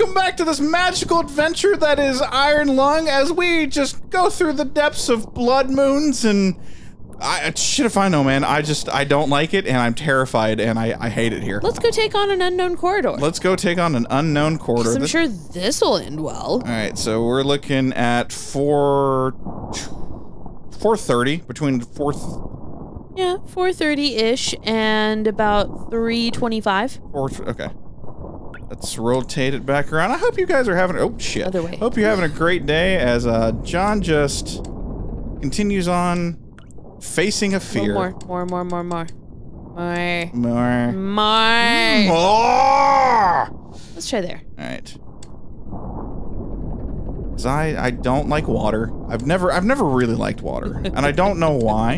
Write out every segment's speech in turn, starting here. welcome back to this magical adventure that is Iron Lung, as we just go through the depths of blood moons and... shit if I know, man. I don't like it, and I'm terrified, and I hate it here. Let's go take on an unknown corridor. Let's go take on an unknown corridor. I'm sure this'll end well. All right, so we're looking at 4:30, between 4:30-ish and about 3:25. Okay. Let's rotate it back around. I hope you guys are having, oh shit. Other way. Hope you're having a great day as John just continues on facing a fear. More. Let's try there. All right. Cause I don't like water. I've never really liked water, and I don't know why.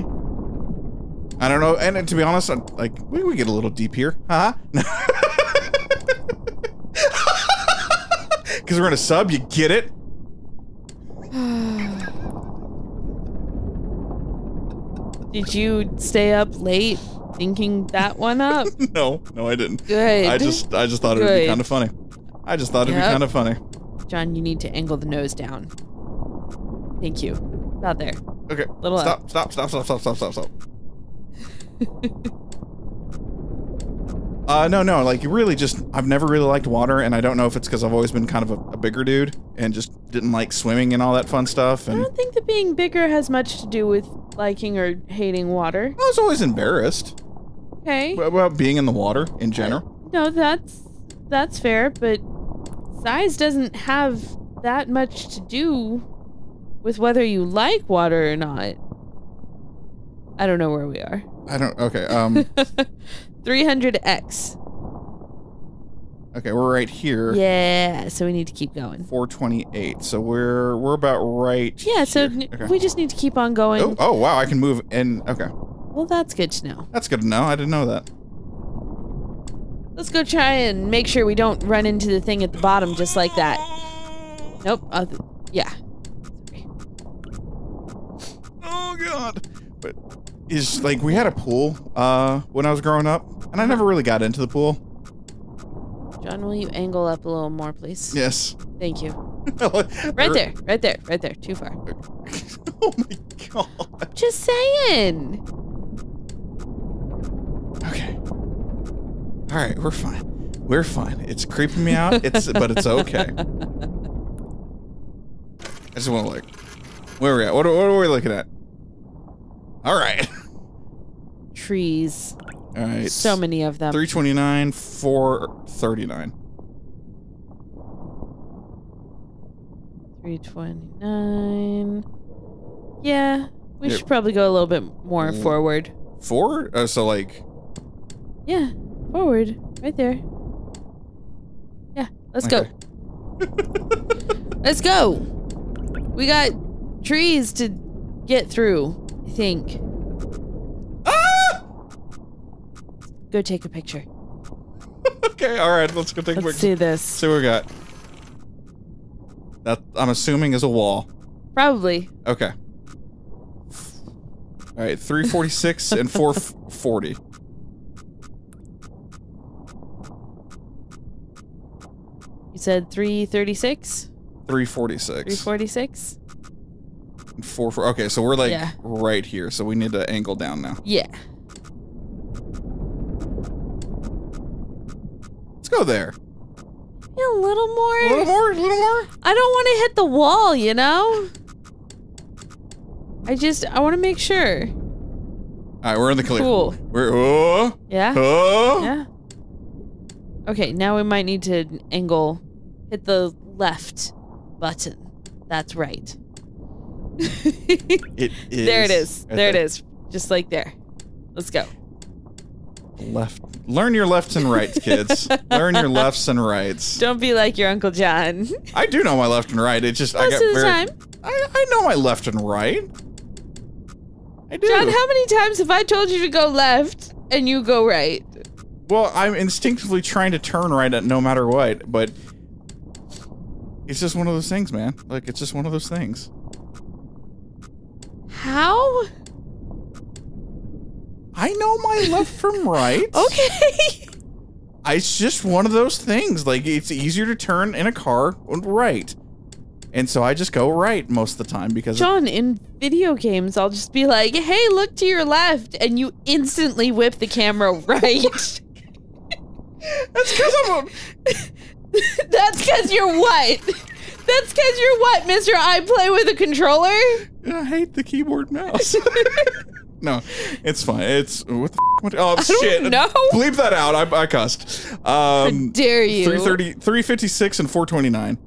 I don't know. And to be honest, I'm like, we get a little deep here, huh? Because we're in a sub, you get it. Did you stay up late thinking that one up? No, I didn't. Good. I just thought it would be kind of funny. It'd be kind of funny. John, you need to angle the nose down. Thank you. About there. Okay. Little up. Stop. No, like, you really just, I've never really liked water, and I don't know if it's because I've always been kind of a bigger dude, and just didn't like swimming and all that fun stuff, and... I don't think that being bigger has much to do with liking or hating water. I was always embarrassed. Okay. About being in the water, in general. No, that's fair, but size doesn't have that much to do with whether you like water or not. I don't know where we are. Okay, 300X. Okay, we're right here. Yeah, so we need to keep going. 428. So we're about right. Yeah, so okay. We just need to keep on going. Oh wow, I can move in. Okay. Well, that's good to know. That's good to know. I didn't know that. Let's go try and make sure we don't run into the thing at the bottom just like that. Nope. Yeah. Okay. Oh god. But is like we had a pool when I was growing up, and I never really got into the pool. John, will you angle up a little more, please? Yes. Thank you. Right there. Too far. Oh my god. Just saying. Okay. All right, we're fine. We're fine. It's creeping me out. But it's okay. I just want to like, where are we at? What are we looking at? All right. Trees. All right. So many of them. 329, 439. 329. Yeah, we should probably go a little bit more forward. Forward? So like. Yeah, forward, right there. Yeah, let's go. Let's go. We got trees to get through. Think. Ah! Go take a picture. Okay, all right, let's go take a picture. Let's see this. See what we got. That I'm assuming is a wall. Probably. Okay. All right, 346 and 440. You said 336? 346. 346. Okay, so we're like right here, so we need to angle down now. Yeah. Let's go there. Yeah, a little more. A little more. I don't want to hit the wall, you know? I want to make sure. All right, we're in the clear. Cool. Yeah. Okay, now we might need to angle, hit the left button. That's right. It is. There it is. There it is. Just like there. Let's go. Left. Learn your lefts and rights, kids. Learn your lefts and rights. Don't be like your Uncle John. I do know my left and right. It's just I know my left and right. I do. John, how many times have I told you to go left and you go right? Well, I'm instinctively trying to turn right at no matter what, but it's just one of those things, man. Like it's just one of those things. How? I know my left from right. Okay. It's just one of those things. Like, it's easier to turn in a car right. And so I just go right most of the time because... John, in video games, I'll just be like, hey, look to your left. And you instantly whip the camera right. That's because I'm a... That's because you're what? That's because you're what, mister? I play with a controller? I hate the keyboard mouse. No, it's fine. It's what the f oh shit. No, bleep that out. I cussed. How dare you? 330, 356, and 429.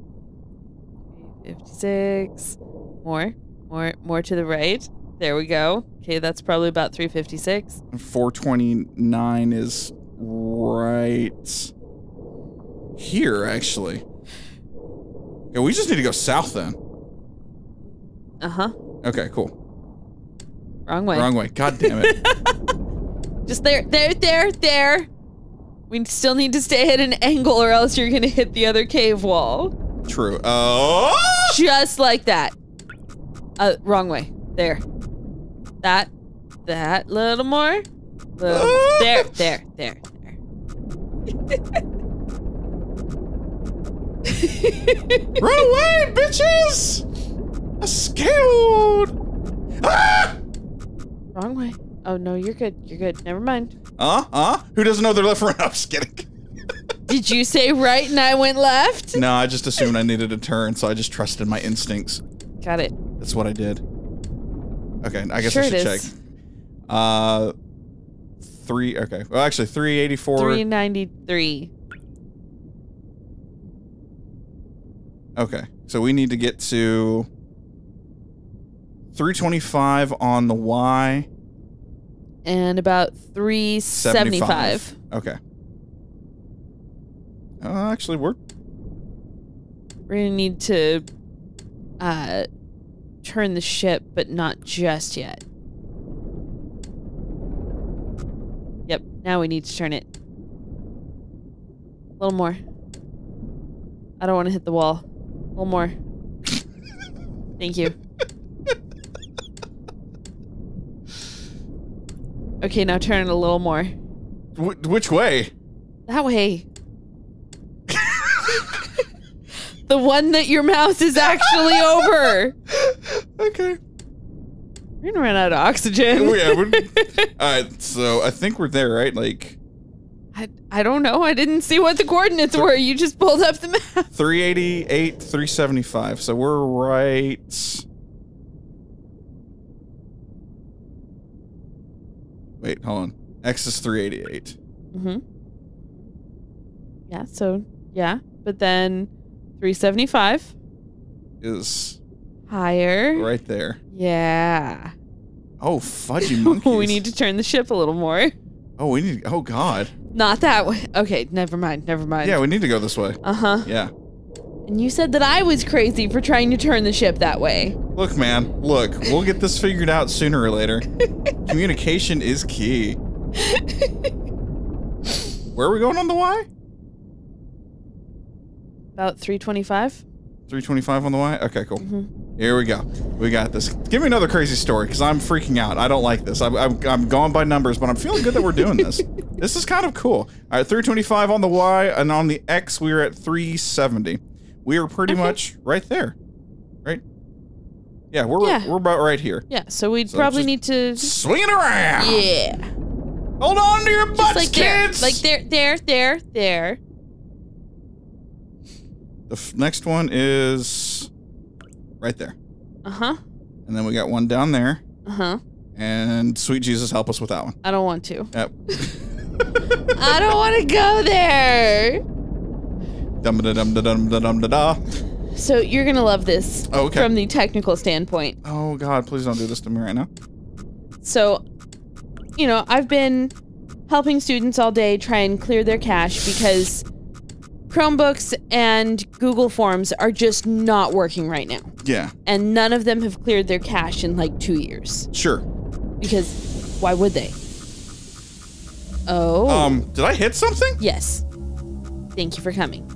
56. More to the right. There we go. Okay, that's probably about 356. 429 is right here, actually. Yeah, we just need to go south then. Uh huh. Okay, cool. Wrong way. Wrong way. God damn it. Just there. We still need to stay at an angle or else you're going to hit the other cave wall. True. Oh! Just like that. Wrong way. There. That little more. Little. There. Run away, bitches! I'm scared. Ah! Wrong way. Oh, no, you're good. You're good. Never mind. Who doesn't know their left right? I'm just kidding. Did you say right and I went left? No, I just assumed I needed a turn, so I just trusted my instincts. Got it. That's what I did. Okay, I guess sure I should check. Okay. Well, actually, 384. 393. Okay, so we need to get to... 325 on the Y. And about 375. 75. Okay. Actually, we're going to need to turn the ship, but not just yet. Yep, now we need to turn it. A little more. I don't want to hit the wall. A little more. Thank you. Okay, now turn it a little more. Which way? That way. The one that your mouse is actually over. Okay. We're gonna run out of oxygen. Oh, yeah. Alright, so I think we're there, right? Like... I don't know. I didn't see what the coordinates were. You just pulled up the map. 388, 375. So we're right... Wait, hold on. X is 388. Mm-hmm. Yeah, so, yeah. But then 375 is higher. Right there. Yeah. Oh, fudgy monkeys. We need to turn the ship a little more. Oh, we need, oh God. Not that way. Okay, never mind. Yeah, we need to go this way. Uh-huh. Yeah. And you said that I was crazy for trying to turn the ship that way. Look, man, look, we'll get this figured out sooner or later. Communication is key. Where are we going on the Y? About 325. 325 on the Y? Okay, cool. Mm-hmm. Here we go. We got this. Give me another crazy story because I'm freaking out. I don't like this. I'm gone by numbers, but I'm feeling good that we're doing this. This is kind of cool. All right, 325 on the Y, and on the X, we're at 370. We are pretty much right there, right? Yeah, we're about right here. Yeah, so we'd probably need to swing it around. Yeah. Hold on to your butts, like kids. There. The next one is right there. Uh huh. And then we got one down there. Uh huh. And sweet Jesus, help us with that one. I don't want to. Yep. I don't want to go there. Dum-da-dum-da-dum-da-dum-da-da. So you're going to love this from the technical standpoint. Oh, God, please don't do this to me right now. So, you know, I've been helping students all day try and clear their cache because Chromebooks and Google Forms are just not working right now. Yeah. And none of them have cleared their cache in like 2 years. Sure. Because why would they? Oh. Did I hit something? Yes. Thank you for coming.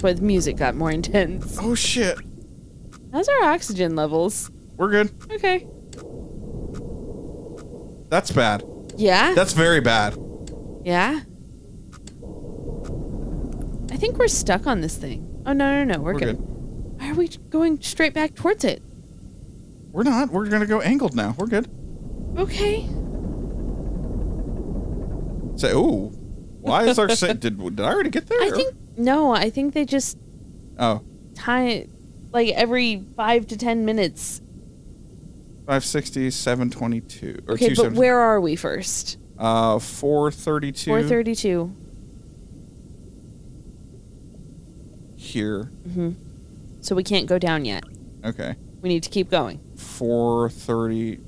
Why the music got more intense. Oh shit. How's our oxygen levels? We're good. Okay. That's bad. Yeah? That's very bad. Yeah? I think we're stuck on this thing. Oh, no, no, no. We're good. Why are we going straight back towards it? We're not. We're going to go angled now. We're good. Okay. Say, so, ooh, why is our set? Did I already get there? I think, no, I think they just time, like every 5 to 10 minutes. 560, 722. Or okay, but where are we first? 432. 432. Here. Mm-hmm. So we can't go down yet. Okay. We need to keep going. 430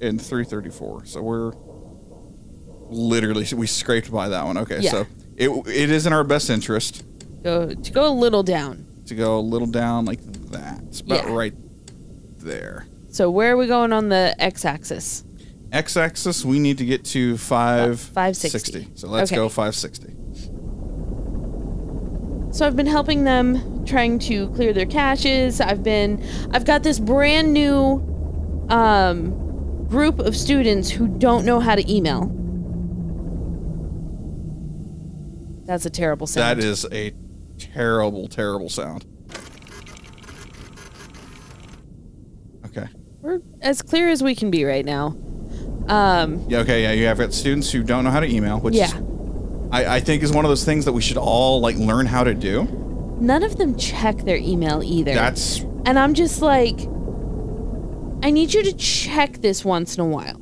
and 334. So we're... Literally, we scraped by that one. Okay, yeah. So it is in our best interest to go a little down. To go a little down like that. It's about right there. So where are we going on the x-axis? X-axis, we need to get to 560. So let's go 560. So I've been helping them, trying to clear their caches. I've got this brand new group of students who don't know how to email. That's a terrible sound. That is a terrible, terrible sound. Okay. We're as clear as we can be right now. Yeah, okay, yeah, you have got students who don't know how to email, which is, I think is one of those things that we should all, like, learn how to do. None of them check their email either. That's... And I'm just like, I need you to check this once in a while.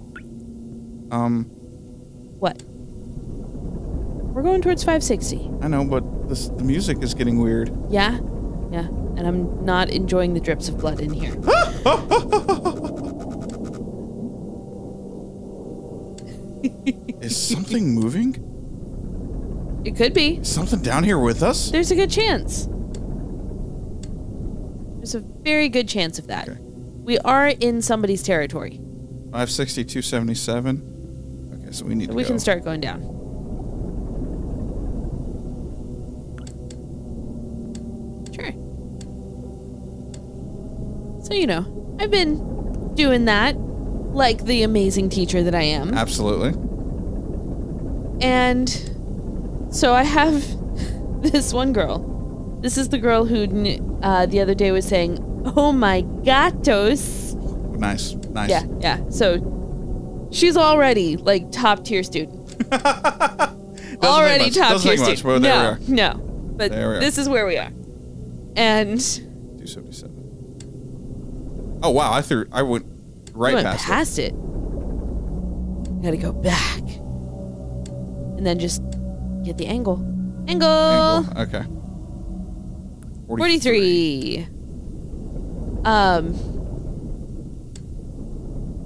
What? We're going towards 560. I know, but the music is getting weird. Yeah? Yeah. And I'm not enjoying the drips of blood in here. Is something moving? It could be. Is something down here with us? There's a good chance. There's a very good chance of that. Okay. We are in somebody's territory. 560, 277. Okay, so we need to go. We can start going down. So, you know, I've been doing that like the amazing teacher that I am. Absolutely. And so I have this one girl. This is the girl who the other day was saying, oh my gatos. Nice, nice. Yeah, yeah. So she's already like top tier student. Already top tier student. Doesn't make much. No, no. But this is where we are. And... 277. Oh wow! I went past it. Gotta go back, and then just get the angle. Angle. Okay. 43.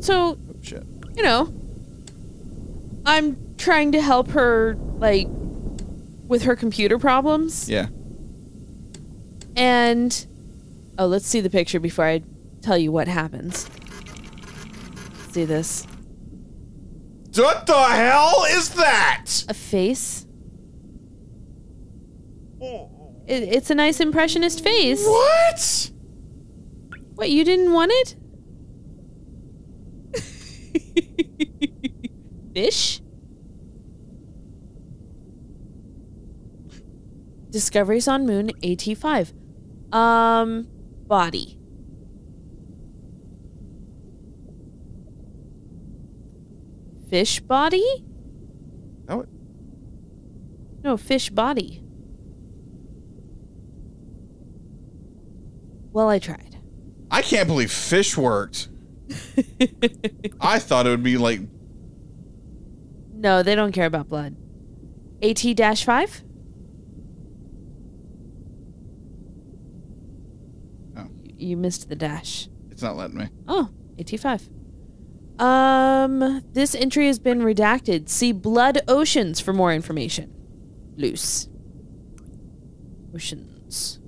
So, oh, shit. You know, I'm trying to help her like with her computer problems. Yeah. And let's see the picture before I tell you what happens. Let's do this. What the hell is that? A face. It's a nice impressionist face. What? What, you didn't want it? Fish? Discoveries on Moon 85. Body. Fish body? No. No, fish body. Well, I tried. I can't believe fish worked. I thought it would be like... No, they don't care about blood. AT-5? Oh. You missed the dash. It's not letting me. Oh, AT-5. This entry has been redacted. See Blood Oceans for more information. Loose. Oceans.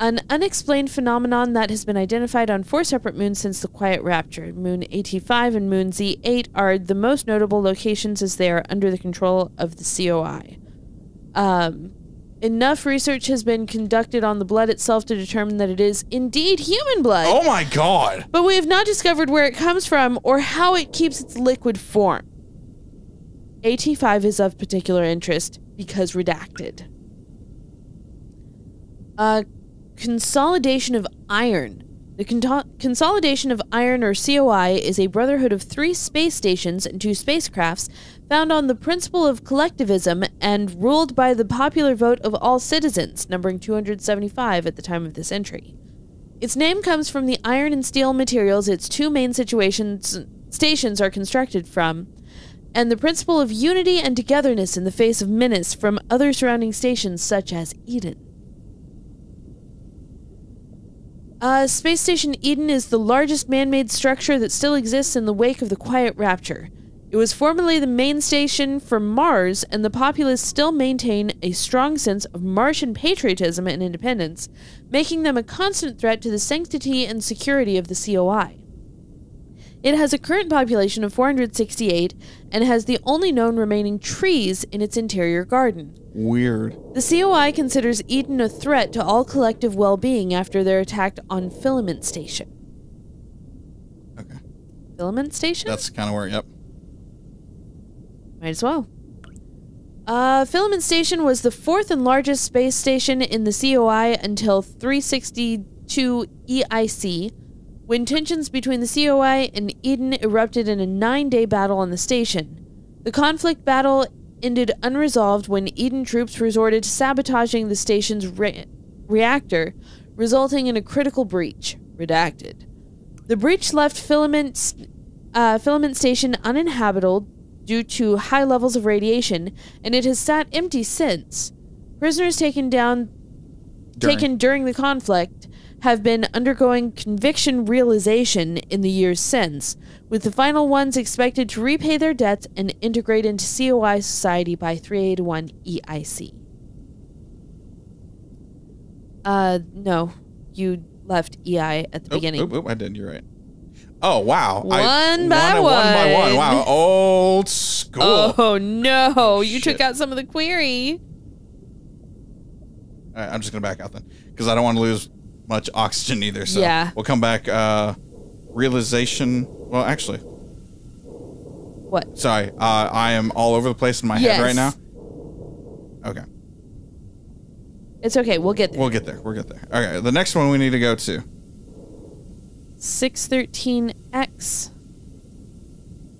An unexplained phenomenon that has been identified on 4 separate moons since the Quiet Rapture. Moon 85 and Moon Z8 are the most notable locations as they are under the control of the COI. Enough research has been conducted on the blood itself to determine that it is indeed human blood. Oh my god. But we have not discovered where it comes from or how it keeps its liquid form. AT5 is of particular interest because redacted. Consolidation of Iron. The Consolidation of Iron, or COI, is a brotherhood of 3 space stations and 2 spacecrafts found on the principle of collectivism and ruled by the popular vote of all citizens, numbering 275 at the time of this entry. Its name comes from the iron and steel materials its 2 main stations are constructed from, and the principle of unity and togetherness in the face of menace from other surrounding stations such as Eden. Space Station Eden is the largest man-made structure that still exists in the wake of the Quiet Rapture. It was formerly the main station for Mars, and the populace still maintain a strong sense of Martian patriotism and independence, making them a constant threat to the sanctity and security of the COI. It has a current population of 468 and has the only known remaining trees in its interior garden. Weird. The COI considers Eden a threat to all collective well-being after their attack on Filament Station. Okay. Filament Station? That's kind of where, yep. Might as well. Filament Station was the 4th and largest space station in the COI until 362 EIC, when tensions between the COI and Eden erupted in a 9-day battle on the station. The conflict battle ended unresolved when Eden troops resorted to sabotaging the station's reactor, resulting in a critical breach. Redacted. The breach left Filament Station uninhabitable due to high levels of radiation, and it has sat empty since. Prisoners taken during the conflict have been undergoing conviction realization in the years since, with the final ones expected to repay their debts and integrate into COI society by 381 EIC. No, you left EI at the beginning. Oh, I didn't, you're right. Oh, wow. One by one. Wow, old school. Oh, no, you took out some of the query. All right, I'm just gonna back out then, because I don't want to lose much oxygen either, so yeah. We'll come back. Realization. Well, actually, what? Sorry, I am all over the place in my head right now. Okay, it's okay. We'll get there. We'll get there. We'll get there. Okay, the next one we need to go to 613X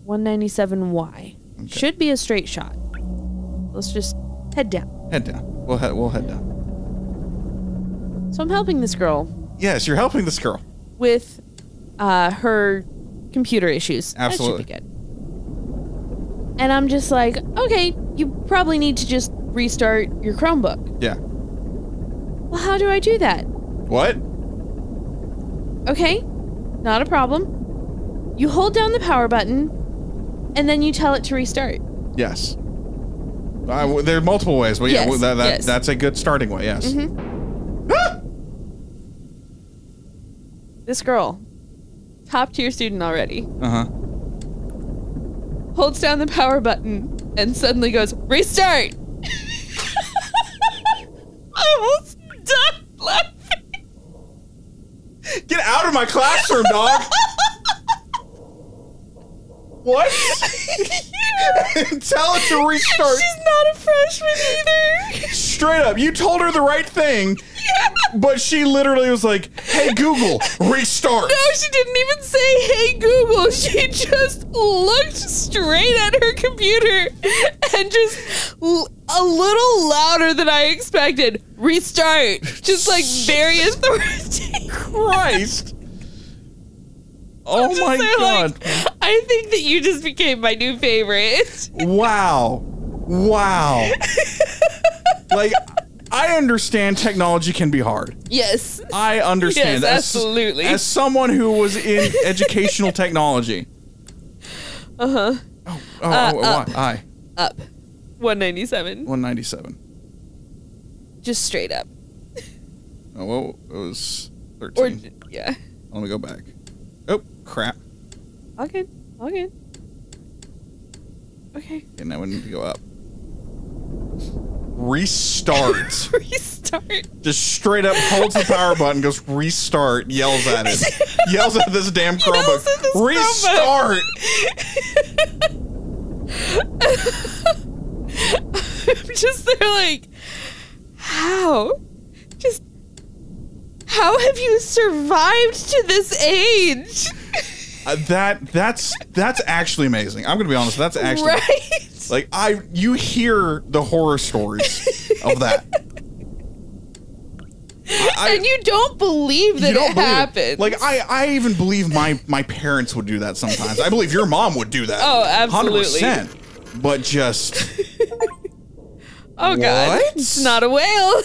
197Y. Okay. Should be a straight shot. Let's just head down. Head down. We'll head down. So I'm helping this girl. Yes, you're helping this girl. With her computer issues. Absolutely. That should be good. And I'm just like, okay, you probably need to just restart your Chromebook. Yeah. Well, how do I do that? What? Okay, not a problem. You hold down the power button, and then you tell it to restart. Yes. There are multiple ways, but yes, yeah, that's a good starting way, yes. Mm-hmm. This girl, top tier student already, holds down the power button and suddenly goes, restart! I almost died laughing. Get out of my classroom, dog! What? Tell it to restart. She's not a freshman either. Straight up, you told her the right thing, but she literally was like, hey Google, restart. No, she didn't even say hey Google. She just looked straight at her computer and just a little louder than I expected, restart. Just like very authoritative. Christ. Oh my god. Like, I think that you just became my new favorite. Wow. Wow. Like, I understand technology can be hard. Yes. I understand. Yes, absolutely. As someone who was in educational technology. Uh-huh. Why? Up. 197. 197. Just straight up. Oh, well, it was 13. Or, yeah. Let me go back. Oh, crap. All good. All good. Okay. And now we need to go up. restarts. Restart. Just straight up holds the power button, goes restart, yells at it. Yells at this damn Chromebook. This restart! I'm just there like, how? Just, how have you survived to this age? That's actually amazing. I'm gonna be honest. That's actually right? Like you hear the horror stories of that, and you don't believe that it happened. Like I even believe my parents would do that sometimes. I believe your mom would do that. Oh, absolutely, 100%. But just oh god, it's not a whale.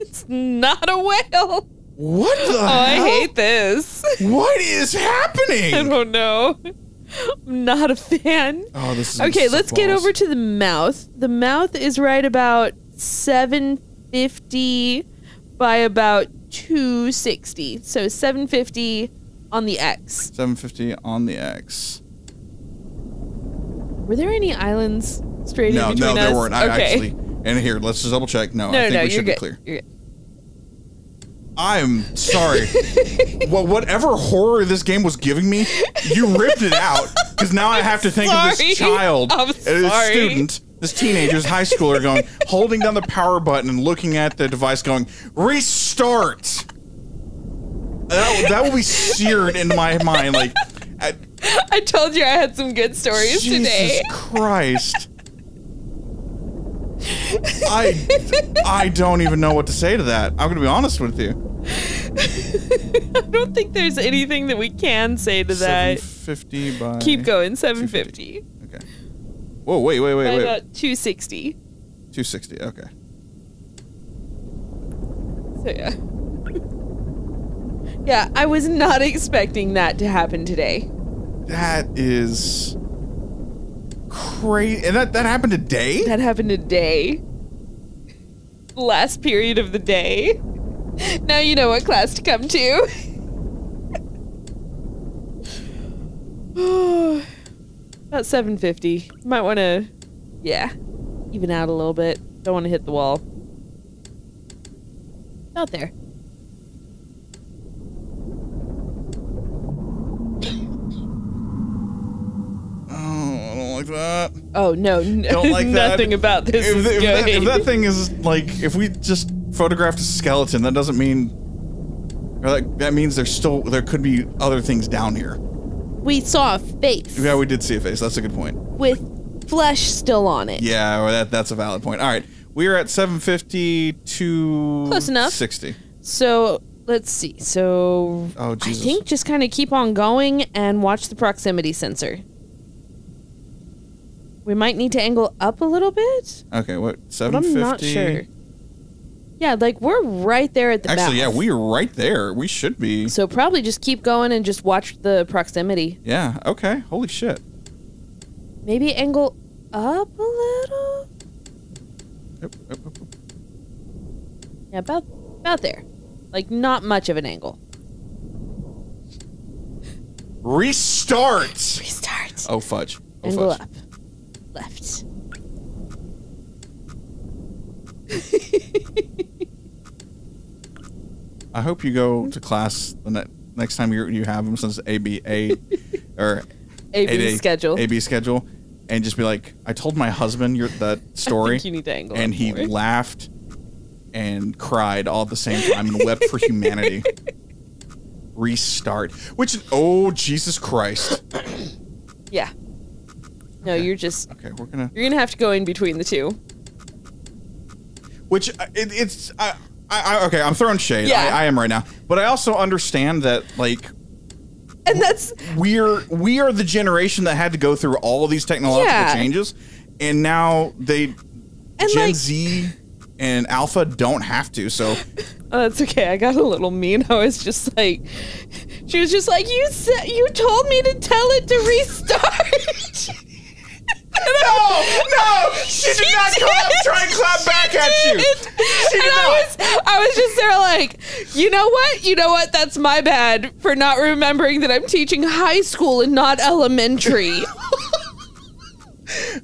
It's not a whale. What the hell? I hate this. What is happening? I don't know. I'm not a fan. Oh, this is okay, let's get over to the mouth. The mouth is right about 750 by about 260. So 750 on the X. 750 on the X. Were there any islands straight in between us? No, there weren't. Okay. And here, let's just double check. No, I think we should be clear. You're good. I'm sorry. Well, whatever horror this game was giving me, you ripped it out. Because now I have to think of this child, this student, this teenager, this high schooler going, holding down the power button and looking at the device going, restart. That will be seared into my mind. Like, I told you I had some good stories today. Jesus Christ. I don't even know what to say to that. I'm gonna be honest with you. I don't think there's anything that we can say to that. 750 by... Keep going, 750. Okay. Whoa, wait. By about 260. 260, okay. So, yeah. Yeah, I was not expecting that to happen today. That is... crazy. And that happened today? That happened today. Last period of the day. Now you know what class to come to. About 750. Might want to, yeah, even out a little bit. Don't want to hit the wall. Out there. That. Oh no! Don't like that. Nothing about this. If that thing is like, if we just photographed a skeleton, that doesn't mean, or like, that means there could be other things down here. We saw a face. Yeah, we did see a face. That's a good point. With flesh still on it. Yeah, well, that's a valid point. All right, we are at 750 to close enough 60. So let's see. So Jesus. I think just kind of keep on going and watch the proximity sensor. We might need to angle up a little bit. Okay, what, 750? I'm not sure. Yeah, like, we're right there at the mouth. Actually, yeah, we're right there. We should be. So probably just keep going and just watch the proximity. Yeah, okay. Holy shit. Maybe angle up a little? Up. Yeah, about there. Like, not much of an angle. Restart! Restart. Oh, fudge. Oh, angle fudge. Up. Left. I hope you go to class the next time you have them, since ABA or AB schedule. AB schedule, and just be like, I told my husband that story. I think you need to angle and he more. Laughed and cried all at the same time and wept for humanity. Restart. Which, oh Jesus Christ. Yeah. No, okay. You're just. Okay, you're gonna have to go in between the two. Which okay, I'm throwing shade. Yeah. I am right now, but I also understand that, like. And that's. We are the generation that had to go through all of these technological changes, and now Gen Z and Alpha don't have to. So. Oh, that's okay. I got a little mean. I was just like, she was just like, you told me to tell it to restart. No! She did not try and clap back at you! I was just there like, you know what? That's my bad for not remembering that I'm teaching high school and not elementary.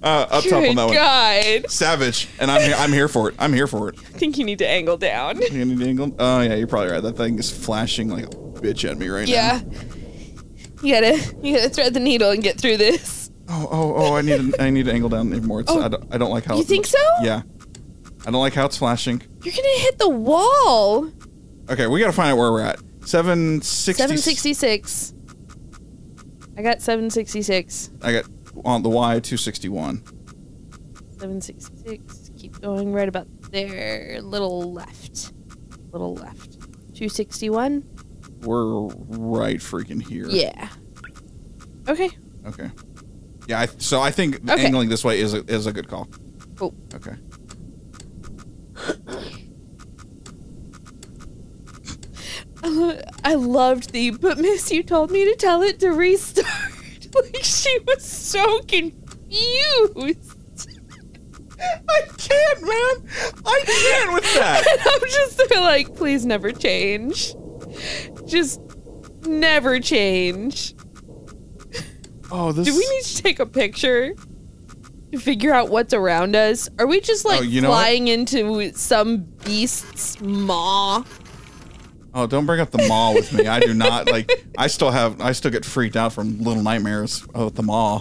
Up top on that one. God. Savage, and I'm here for it. I'm here for it. I think you need to angle down. You need to angle. Oh yeah, you're probably right. That thing is flashing like a bitch at me right now. Yeah. You gotta thread the needle and get through this. Oh! I need to angle down even more. It's, oh, I don't like how. You think so? Yeah. I don't like how it's flashing. You're gonna hit the wall. Okay, we gotta find out where we're at. 766. 766. I got 766. I got on the Y 261. 766. Keep going right about there. Little left. Little left. 261. We're right freaking here. Yeah. Okay. Okay. Yeah. So I think angling this way is a good call. Cool. Okay. I loved the, but miss, you told me to tell it to restart. Like, she was so confused. I can't, man. I can't with that. And I'm just like, please never change. Just never change. Oh, this. Do we need to take a picture to figure out what's around us? Are we just like flying into some beast's maw? Oh, don't bring up the maw with me. I do not like. I still get freaked out from Little Nightmares with the maw.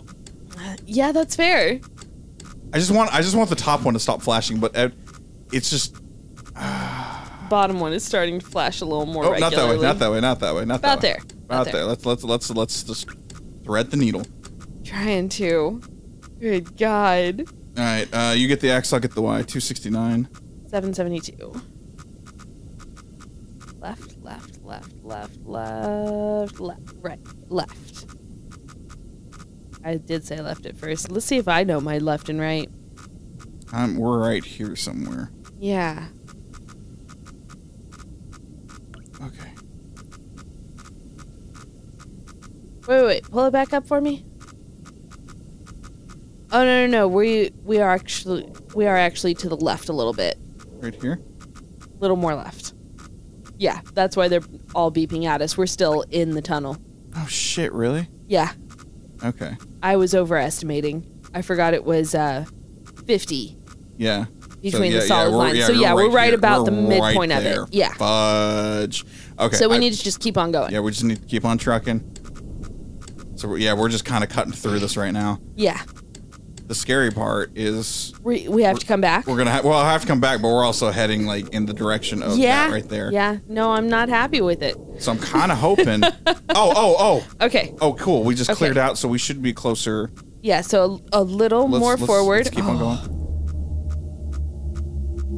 Yeah, that's fair. I just want the top one to stop flashing, but it's just. Bottom one is starting to flash a little more regularly. Not that way. About there. Let's just thread the needle. Trying to. Good God. All right, you get the X, I'll get the Y. 269. 772. Left, left, left, left, left, left, right, left. I did say left at first. Let's see if I know my left and right. We're right here somewhere. Yeah. Okay. Wait. Pull it back up for me. Oh no. We are actually to the left a little bit. Right here? A little more left. Yeah, that's why they're all beeping at us. We're still in the tunnel. Oh shit, really? Yeah. Okay. I was overestimating. I forgot it was 50. Yeah. Between the solid lines. So yeah, we're right about the midpoint of it. Yeah. Fudge. Okay. So we need to just keep on going. Yeah, we just need to keep on trucking. So yeah, we're just kind of cutting through this right now. Yeah. The scary part is we have to come back. We're gonna I have to come back, but we're also heading like in the direction of that right there. Yeah. No, I'm not happy with it. So I'm kind of hoping. Oh. Okay. Oh, cool. We just cleared out, so we should be closer. Yeah. So a little more forward. Let's keep on going.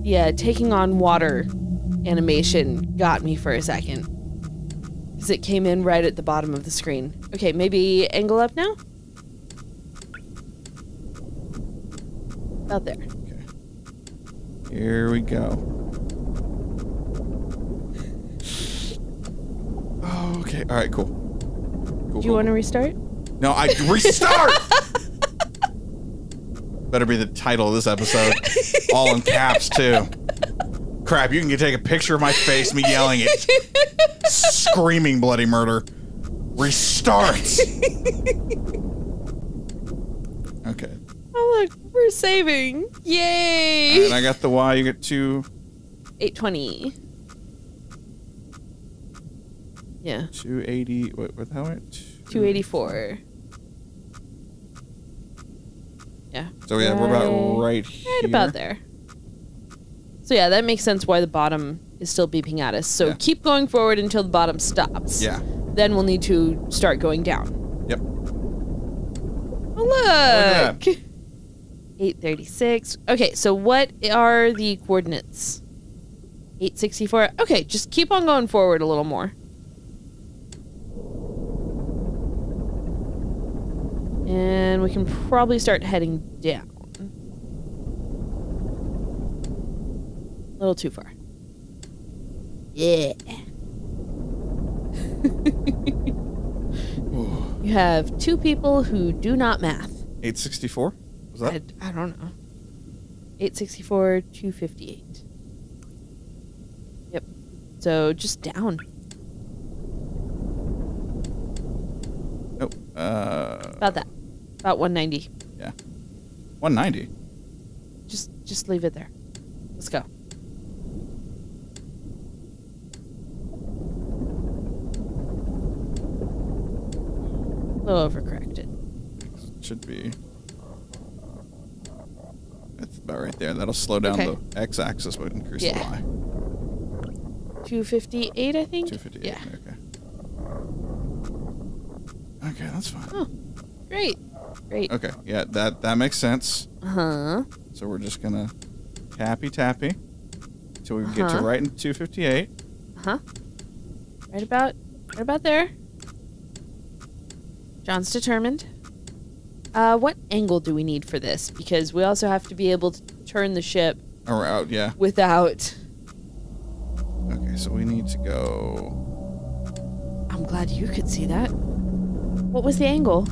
Yeah, taking on water animation got me for a second. Because it came in right at the bottom of the screen. Okay, maybe angle up now? About there. Okay. Here we go. Oh, okay. All right, cool. Do you want to restart? No, I restart! Better be the title of this episode. All in caps, too. Crap, you can take a picture of my face, me yelling it. Screaming bloody murder. Restart. Okay. Oh, look, we're saving. Yay. And I got the Y, you get 820. Yeah. 280, wait, what the hell? 284. Yeah. So yeah, we're about right here. Right about there. So yeah, that makes sense why the bottom is still beeping at us. So keep going forward until the bottom stops. Yeah. Then we'll need to start going down. Yep. Oh, look. 836. Okay, so what are the coordinates? 864. Okay, just keep on going forward a little more. And we can probably start heading down. A little too far. Yeah. You have two people who do not math. 864? Was that? I don't know. 864, 258. Yep. So just down. About that. About 190. Yeah. 190. Just leave it there. Let's go. A little overcorrected. Should be. It's about right there. That'll slow down the x-axis, but increase the y. 258, I think. 258. Yeah. Okay. Okay, that's fine. Oh, great. Great. Okay. Yeah, that makes sense. Uh huh. So we're just gonna tappy till we get to right in 258. Uh huh. Right about there. John's determined. What angle do we need for this? Because we also have to be able to turn the ship around, yeah. Without. Okay, so we need to go. I'm glad you could see that. What was the angle?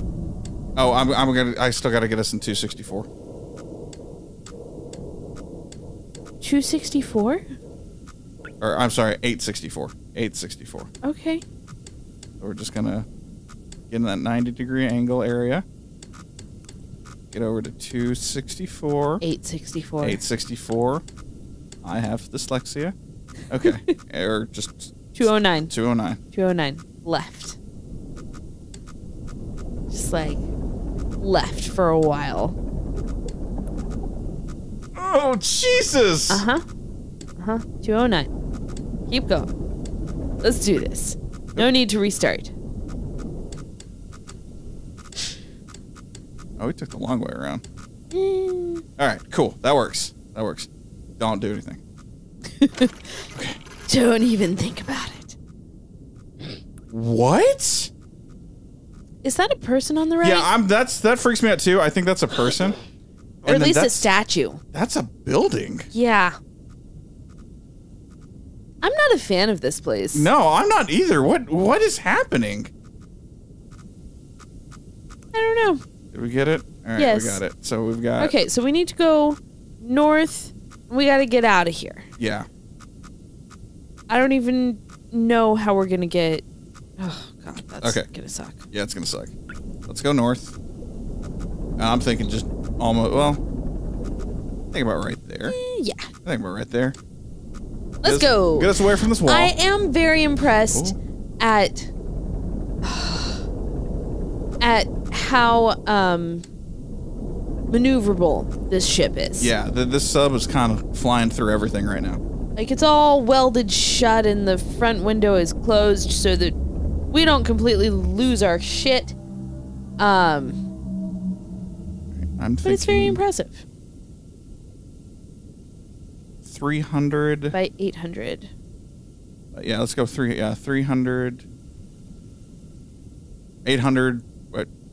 Oh, I still gotta get us in 264. 264? Or I'm sorry, 864. 864. Okay. So we're just gonna in that 90-degree angle area. Get over to 264. 864. 864. I have dyslexia. Okay. Or just 209. 209. 209. Left. Just like left for a while. Oh Jesus! Uh-huh. Uh-huh. 209. Keep going. Let's do this. No need to restart. Oh, we took the long way around. Mm. All right, cool. That works. That works. Don't do anything. Okay. Don't even think about it. What? Is that a person on the right? Yeah, that freaks me out too. I think that's a person. Or at least a statue. That's a building. Yeah. I'm not a fan of this place. No, I'm not either. What is happening? I don't know. Did we get it? All right, yes. We got it. So we've got... Okay, so we need to go north. And we got to get out of here. Yeah. I don't even know how we're going to get... Oh, God, that's going to suck. Yeah, it's going to suck. Let's go north. I'm thinking just almost... Well, think about right there. Yeah. Think about right there. Let's go. Get us away from this wall. I am very impressed at how maneuverable this ship is. Yeah, this sub is kind of flying through everything right now. Like, it's all welded shut and the front window is closed so that we don't completely lose our shit. But it's very impressive. 300... By 800. Yeah, let's go 300... 800...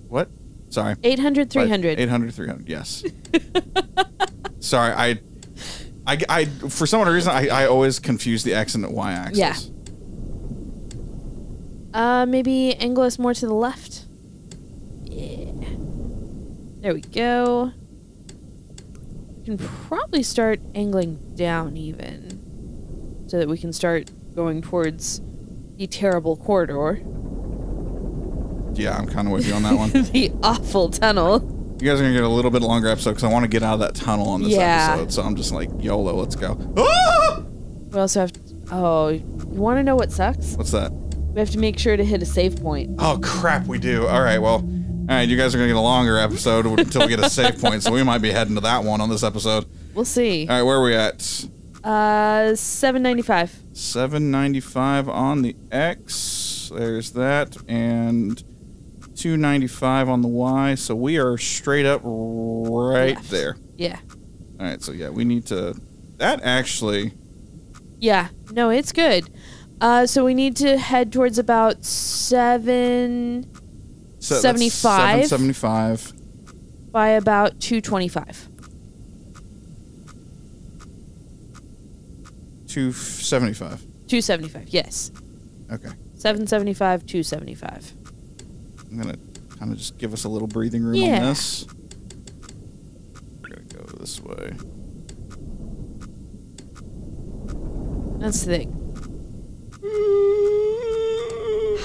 What? Sorry. 800, 300. 800, 300, yes. Sorry, I for some reason, I always confuse the X and the Y axis. Yeah. Maybe angle us more to the left. Yeah. There we go. We can probably start angling down even so that we can start going towards the terrible corridor. Yeah, I'm kind of with you on that one. The awful tunnel. You guys are going to get a little bit longer episode because I want to get out of that tunnel on this episode. So I'm just like, YOLO, let's go. Ah! We also have to, you want to know what sucks? What's that? We have to make sure to hit a save point. Oh, crap, we do. All right, well, you guys are going to get a longer episode until we get a save point. So we might be heading to that one on this episode. We'll see. All right, where are we at? 795. 795 on the X. There's that. And... 295 on the Y, so we are straight up right there. Yeah. All right, so yeah, we need to... That actually... Yeah, no, it's good. So we need to head towards about 775. 775. By about 225. 275. 275, yes. Okay. 775, 275. I'm going to kind of just give us a little breathing room on this. We're going to go this way. That's the thing.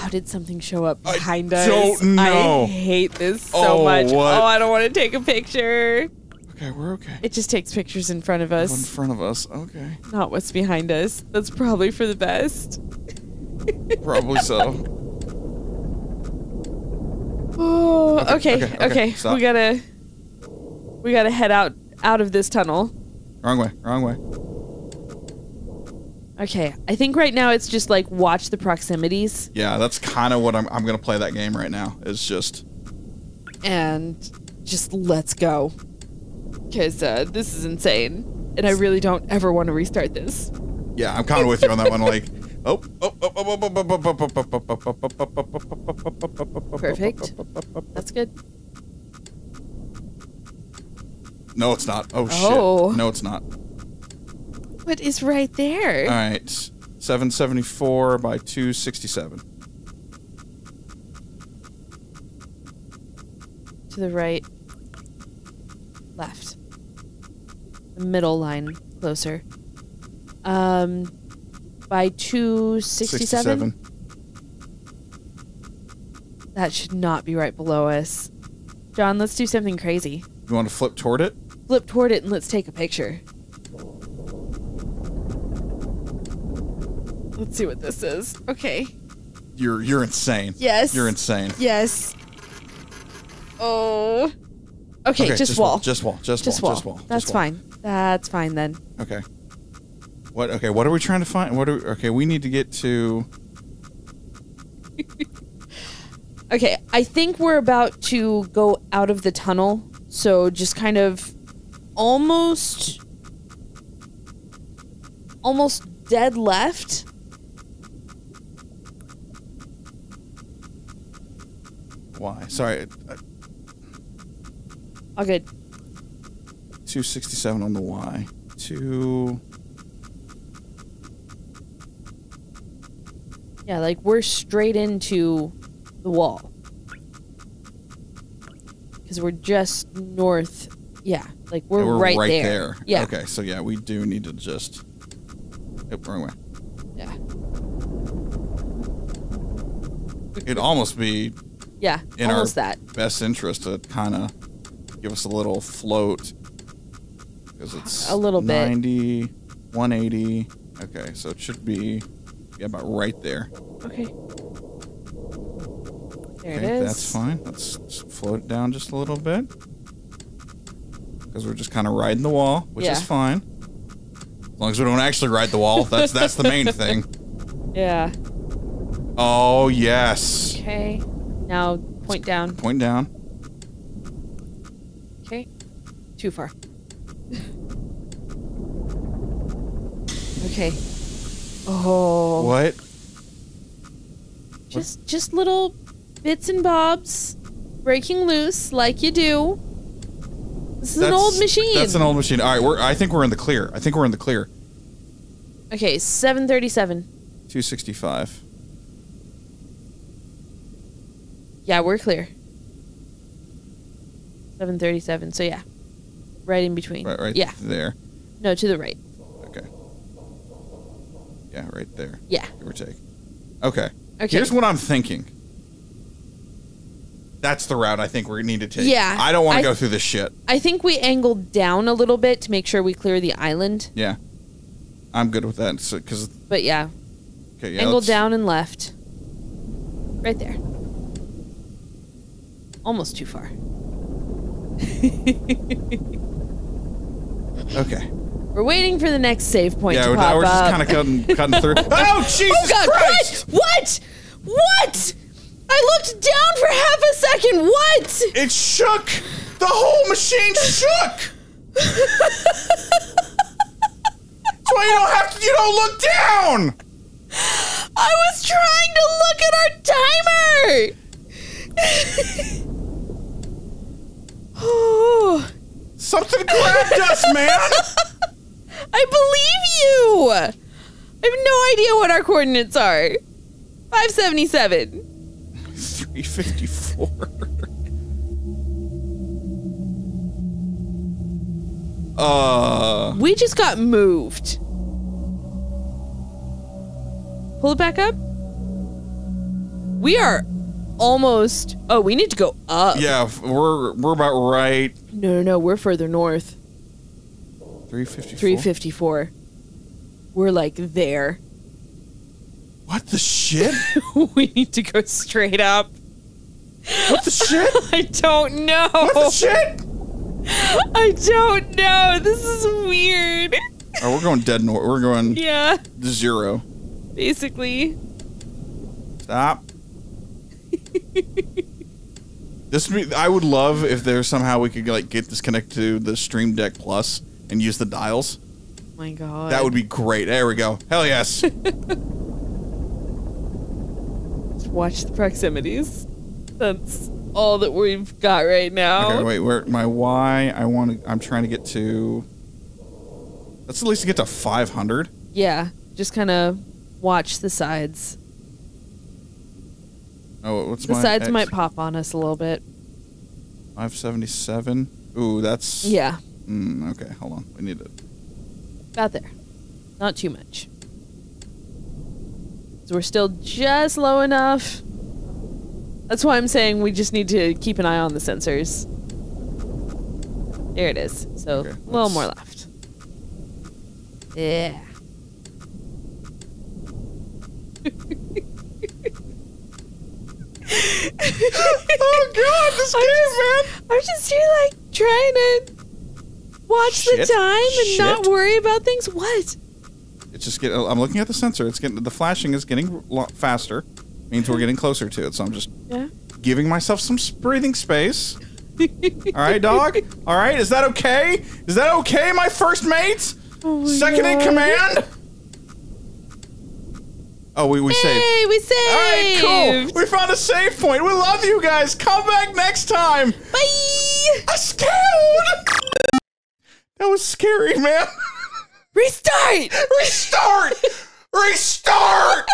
How did something show up behind us? I don't know. I hate this so much. What? Oh, I don't want to take a picture. Okay, we're okay. It just takes pictures in front of us. In front of us, okay. Not what's behind us. That's probably for the best. Probably so. Oh, okay. Stop. We gotta head out of this tunnel. Wrong way. Okay, I think right now it's just like watch the proximities. Yeah, that's kind of what I'm gonna play that game right now. It's just. And just let's go. Because this is insane. And I really don't ever want to restart this. Yeah, I'm kind of with you on that one. Like, oh. Perfect. That's good. No, it's not. Oh, oh, shit. No, it's not. What is right there? All right. 774 by 267. To the right. Left. The middle line closer. By 267. 67. That should not be right below us. John, let's do something crazy. You want to flip toward it? Flip toward it and let's take a picture. Let's see what this is. Okay. You're insane. Yes. You're insane. Yes. Oh. Okay, just wall. That's fine. That's fine then. Okay. What are we trying to find? We need to get to. Okay, I think we're about to go out of the tunnel. So just kind of almost dead left. Why? Sorry. All good. 267 on the Y. 2. Yeah, like we're straight into the wall. Because we're just north. Yeah, like we're right there. Yeah. Okay, so yeah, we do need to just. Yep, wrong way. Yeah. It'd almost be. Yeah, in almost our that. Best interest to kind of give us a little float. Because it's. A little 90, bit. 90, 180. Okay, so it should be about right there. Okay. There it is. That's fine. Let's float it down just a little bit. Because we're just kind of riding the wall, which is fine. As long as we don't actually ride the wall, that's the main thing. Yeah. Oh, yes. Okay. Now, point down. Point down. Okay. Too far. Okay. Oh. What? Just little bits and bobs breaking loose like you do. That's an old machine. That's an old machine. All right, I think we're in the clear. Okay, 737. 265. Yeah, we're clear. 737. So yeah. Right in between. Right there. No, to the right. Okay. Yeah, right there. Yeah. Give or take. Okay. Okay. Here's what I'm thinking. That's the route I think we need to take. Yeah. I don't want to go through this shit. I think we angled down a little bit to make sure we clear the island. Yeah. I'm good with that. So, but yeah. Okay, yeah. Angle down and left. Right there. Almost too far. Okay. We're waiting for the next save point to pop up. Yeah, we're just kind of cutting through. Oh, Jesus Christ! What? I looked down for half a second. What? It shook. The whole machine shook. That's why you don't look down. I was trying to look at our timer. Something grabbed us, man. I believe you. I have no idea what our coordinates are. 577. 354. We just got moved. Pull it back up. We are almost. Oh, we need to go up. Yeah, we're about right No, we're further north. 354? 354. We're like there. What the shit? We need to go straight up. What the shit? I don't know. What the shit? I don't know. This is weird. Oh, we're going dead north. We're going to zero. Basically. Stop. I would love if there's somehow we could like get this connected to the Stream Deck Plus and use the dials. Oh my god. That would be great. There we go. Hell yes. Let's watch the proximities. That's all that we've got right now. Okay, wait, where my Y, I want to, I'm trying to get to, let's at least get to 500. Yeah, just kind of watch the sides. Oh, what's the my sides X? Might pop on us a little bit. 577. Ooh, that's yeah. Okay, hold on. We need it. About there. Not too much. So we're still just low enough. That's why I'm saying we just need to keep an eye on the sensors. There it is. So okay, a little more left. Yeah. Oh god, this game, man! I'm just here like trying to watch the time and not worry about things. What? It's just getting. I'm looking at the sensor. It's getting the flashing is getting faster. Means we're getting closer to it. So I'm just giving myself some breathing space. All right, dog. All right, is that okay? Is that okay, my first mate? Oh my God. Second in command. Oh, we saved. Hey, we saved! Alright, cool! We found a save point! We love you guys! Come back next time! Bye! I'm scared! That was scary, man! Restart! Restart! Restart!